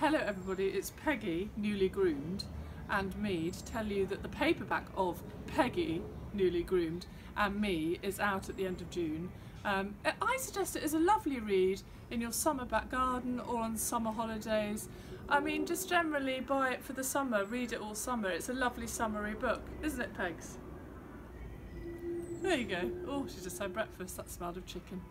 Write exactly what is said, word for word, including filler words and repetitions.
Hello everybody, it's Peggy, newly groomed, and me to tell you that the paperback of Peggy, newly groomed, and Me is out at the end of June. Um, I suggest it is a lovely read in your summer back garden or on summer holidays. I mean, just generally buy it for the summer, read it all summer. It's a lovely summery book, isn't it, Pegs? There you go. Oh, she just had breakfast, that smelled of chicken.